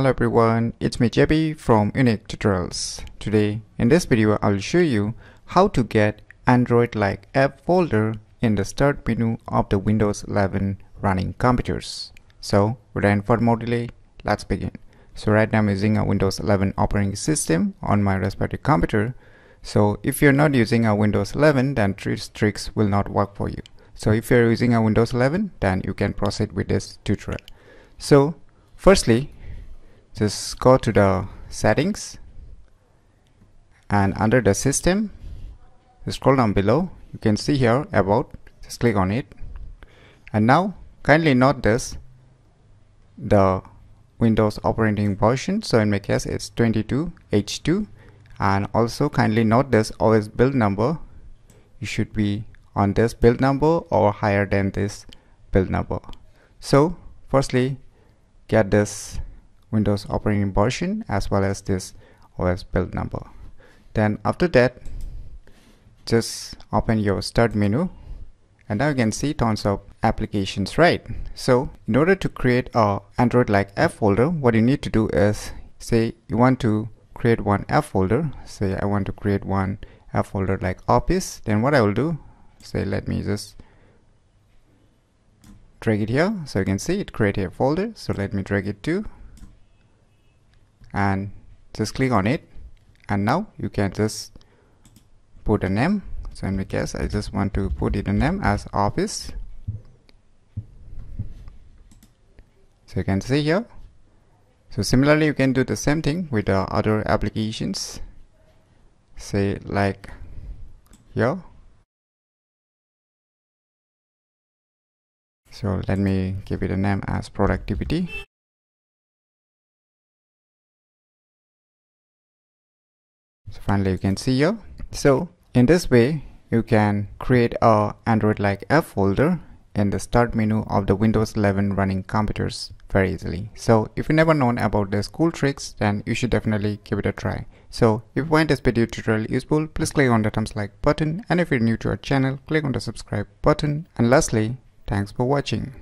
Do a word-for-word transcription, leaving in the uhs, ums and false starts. Hello everyone, it's me Jappy from Unique Tutorials. Today in this video I will show you how to get Android-like app folder in the start menu of the Windows eleven running computers. So without any further delay, let's begin. So right now I'm using a Windows eleven operating system on my respective computer. So if you're not using a Windows eleven, then these tricks will not work for you. So if you're using a Windows eleven, then you can proceed with this tutorial. So firstly, just go to the settings, and under the system, scroll down below. You can see here about, just click on it. And now kindly note this, the Windows operating version, so in my case it's twenty-two H two, and also kindly note this O S build number. You should be on this build number or higher than this build number. So firstly, get this Windows operating version as well as this O S build number. Then after that, just open your start menu, and now you can see tons of applications, right? So in order to create a Android-like app folder, what you need to do is, say you want to create one app folder. Say I want to create one app folder like Office. Then what I will do, say let me just drag it here, so you can see it created a folder. So let me drag it to, and just click on it, and now you can just put a name. So in my case I just want to put it a name as Office. So you can see here. So similarly you can do the same thing with the other applications, say like here. So let me give it a name as Productivity. So finally you can see here. So in this way you can create a Android-like app folder in the start menu of the Windows eleven running computers very easily. So if you never known about these cool tricks, then you should definitely give it a try. So if you find this video tutorial useful, please click on the thumbs like button, and if you're new to our channel, click on the subscribe button, and lastly, thanks for watching.